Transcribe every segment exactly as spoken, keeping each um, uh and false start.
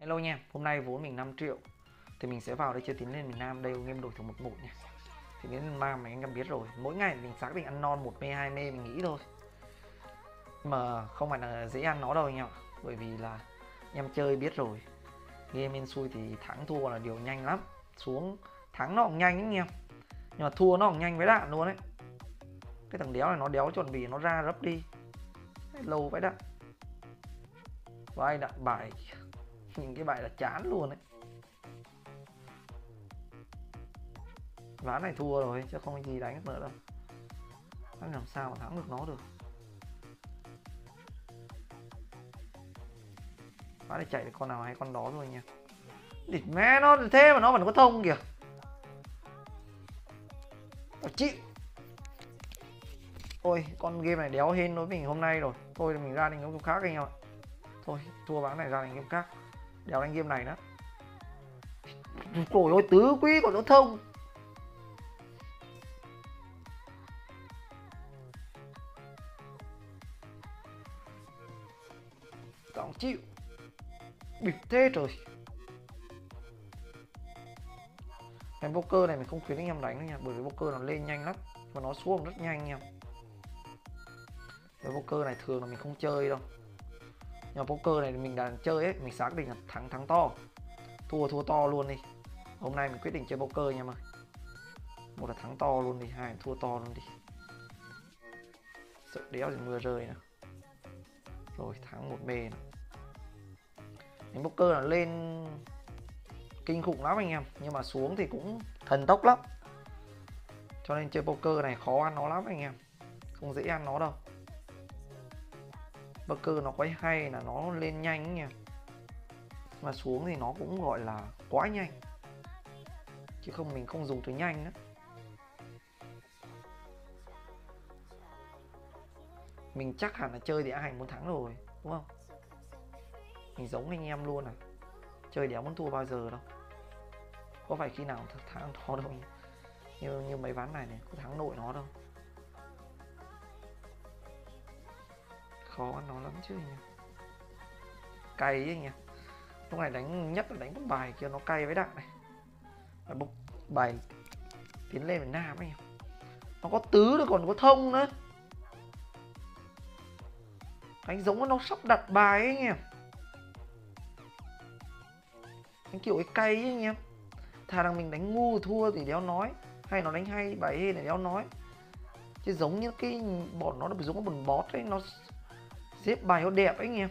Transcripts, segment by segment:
Hello nha, hôm nay vốn mình năm triệu thì mình sẽ vào đây chơi Tiến lên miền Nam. Đây game game đổi thủ mục một nha. Thì Tiến lên miền Nam mà anh em biết rồi, mỗi ngày mình xác định ăn non một mê hai mê mình nghĩ thôi, mà không phải là dễ ăn nó đâu anh em, bởi vì là em chơi biết rồi, game bên xui thì thắng thua là điều nhanh lắm, xuống thắng nó cũng nhanh anh em, nhưng mà thua nó cũng nhanh với đạn luôn đấy. Cái thằng đéo này nó đéo chuẩn bị, nó ra rấp đi lâu vậy đó, vai đạn bài những cái bài là chán luôn đấy. Ván này thua rồi chứ không gì đánh nữa đâu, anh làm sao mà thắng được nó được. Ván này chạy được con nào hay con đó thôi nha. Địt mẹ nó thế mà nó vẫn có thông kìa, tao chịu. Ôi con game này đéo hên đối với mình hôm nay rồi. Thôi mình ra đánh game khác anh em ạ. Thôi thua ván này ra đánh game khác, đéo đánh game này nữa. Trời ơi tứ quý của nó thông. Tao chịu. Bịp thế trời. Cái poker này mình không khuyến anh em đánh nữa nha, bởi vì poker nó lên nhanh lắm và nó xuống rất nhanh nha. Cái poker này thường là mình không chơi đâu, nhưng mà poker này mình đã chơi ấy, mình xác định là thắng thắng to, thua thua to luôn đi. Hôm nay mình quyết định chơi poker nha mọi người. Một là thắng to luôn đi, hai là thua to luôn đi. Sợ đéo thì mưa rơi nè. Rồi thắng một bề. Cái poker là lên kinh khủng lắm anh em, nhưng mà xuống thì cũng thần tốc lắm, cho nên chơi poker này khó ăn nó lắm anh em, không dễ ăn nó đâu. Poker nó quái hay là nó lên nhanh ấy nha, mà xuống thì nó cũng gọi là quá nhanh, chứ không mình không dùng từ nhanh nữa. Mình chắc hẳn là chơi đéo hành muốn thắng rồi đúng không, mình giống anh em luôn à, chơi đéo muốn thua bao giờ đâu, có phải khi nào thắng nó đâu, như như mấy ván này này có thắng nội nó đâu, khó ăn nó lắm chứ nhỉ, cay ấy nhỉ. Lúc này đánh nhất là đánh một bài kia nó cay với đạn này, một bài Tiến lên miền Nam ấy nó có tứ rồi còn có thông nữa, đánh giống nó sắp đặt bài ấy nhỉ, đánh kiểu cái cay ấy nhỉ. Thà rằng mình đánh ngu thua thì đéo nói, hay nó đánh hay bài hê này đéo nói, chứ giống như cái bọn nó giống cái bọn bót ấy, nó xếp bài nó đẹp ấy nghe.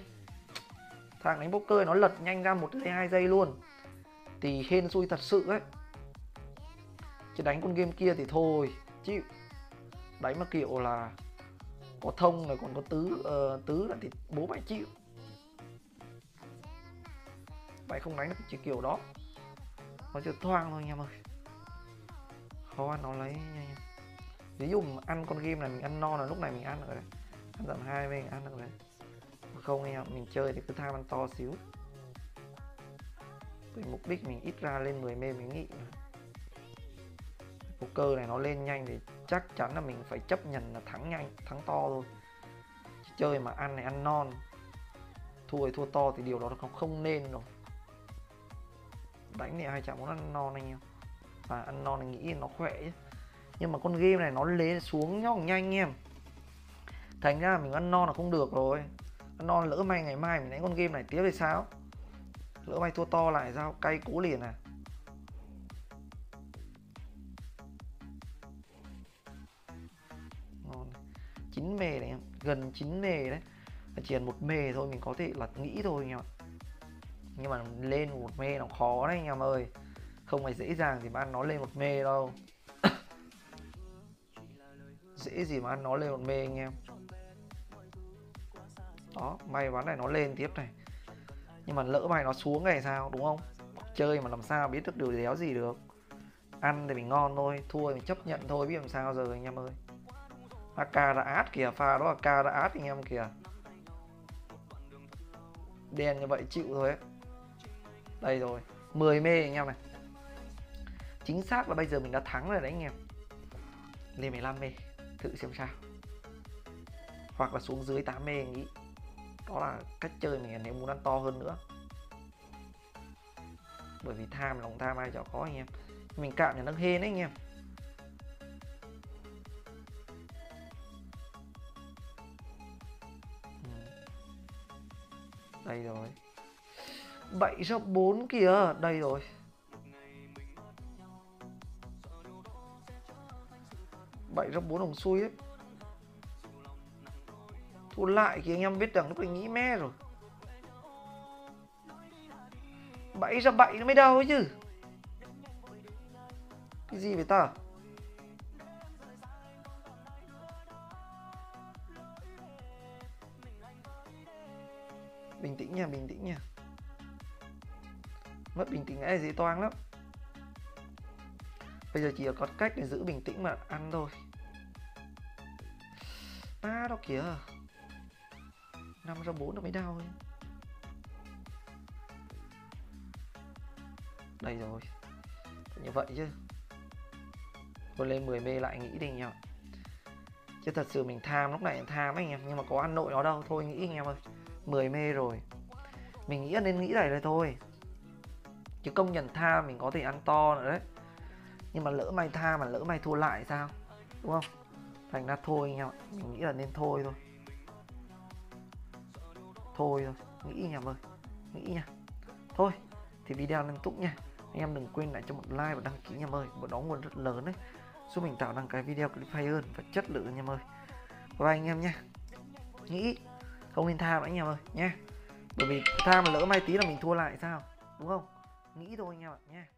Thằng đánh poker nó lật nhanh ra một đến hai giây luôn thì hên xui thật sự ấy, chứ đánh con game kia thì thôi chịu. Đánh mà kiểu là có thông này còn có tứ uh, tứ là thì bố mày chịu, mày không đánh được chỉ kiểu đó, nó chỉ thoang thôi anh em ơi, khó ăn nó lấy nha. Ví dụ ăn con game này mình ăn no là lúc này mình ăn rồi đấy, ăn dặm hai mình ăn được đấy. Không anh em, mình chơi thì cứ tham ăn to xíu, vì mục đích mình ít ra lên mười mê mình nghĩ. Poker này nó lên nhanh thì chắc chắn là mình phải chấp nhận là thắng nhanh, thắng to thôi. Chơi mà ăn này ăn non, thua thì thua to thì điều đó nó không nên rồi. Đánh thì ai chả muốn ăn non anh em, và ăn non thì nghĩ nó khỏe chứ. Nhưng mà con game này nó lê xuống nó nhanh anh em, thành ra mình ăn non là không được rồi. Ăn non lỡ may ngày mai mình đánh con game này tiếp thì sao, lỡ may thua to lại sao, cay cú liền à. Ngon, chín mề này, gần chín mề đấy, chỉ một mề thôi mình có thể là nghĩ thôi anh em ạ, nhưng mà lên một mề nó khó đấy anh em ơi, không phải dễ dàng thì mà ăn nó lên một mề đâu. Dễ gì mà ăn nó lên một mê anh em. Đó, may ván này nó lên tiếp này, nhưng mà lỡ mày nó xuống này sao đúng không. Chơi mà làm sao biết được điều đéo gì được, ăn thì mình ngon thôi, thua thì mình chấp nhận thôi, biết làm sao giờ anh em ơi. a ca đã át kìa, pha đó a ca đã át anh em kìa, đen như vậy chịu thôi ấy. Đây rồi, mười mê anh em này, chính xác là bây giờ mình đã thắng rồi đấy anh em. Lên mười lăm mê thử xem sao, hoặc là xuống dưới tám mê nghĩ, đó là cách chơi mình nếu muốn ăn to hơn nữa. bởi vì tham lòng tham ai chả có anh em. Mình cạm nhà nâng hên đấy anh em. Đây rồi, bảy số bốn kìa, đây rồi. Bảy số bốn đồng xui đấy. Thu lại kìa anh em, biết rằng lúc này nghĩ me rồi. Bảy số bảy nó mới đau ấy chứ. Cái gì vậy ta? Bình tĩnh nha, bình tĩnh nha. Mất bình tĩnh ấy dễ toang lắm. Bây giờ chỉ có cách để giữ bình tĩnh mà ăn thôi. Má đó kìa, năm ra bốn nó mới đau ấy. Đây rồi, như vậy chứ. Tôi lên mười mê lại nghĩ đi anh em. Chứ thật sự mình tham lúc này tham anh em, nhưng mà có ăn nội nó đâu. Thôi nghĩ anh em ơi, mười mê rồi. Mình nghĩ nên nghĩ này rồi thôi. Chứ công nhận tham mình có thể ăn to nữa đấy. Nhưng mà lỡ may tham mà lỡ may thua lại sao, đúng không? Thành ra thôi anh em ạ. Mình nghĩ là nên thôi thôi. Thôi thôi, nghĩ anh em ơi, nghĩ nha. Thôi thì video nên túc nha. Anh em đừng quên lại cho một like và đăng ký nha em ơi. Bọn đó nguồn rất lớn đấy, giúp mình tạo ra cái video clip hay hơn và chất lượng nha em ơi. Bye anh em nha. Nghĩ không nên tham nữa anh em ơi nha. Bởi vì tham mà lỡ may tí là mình thua lại sao, đúng không? Nghĩ thôi anh em ạ nha.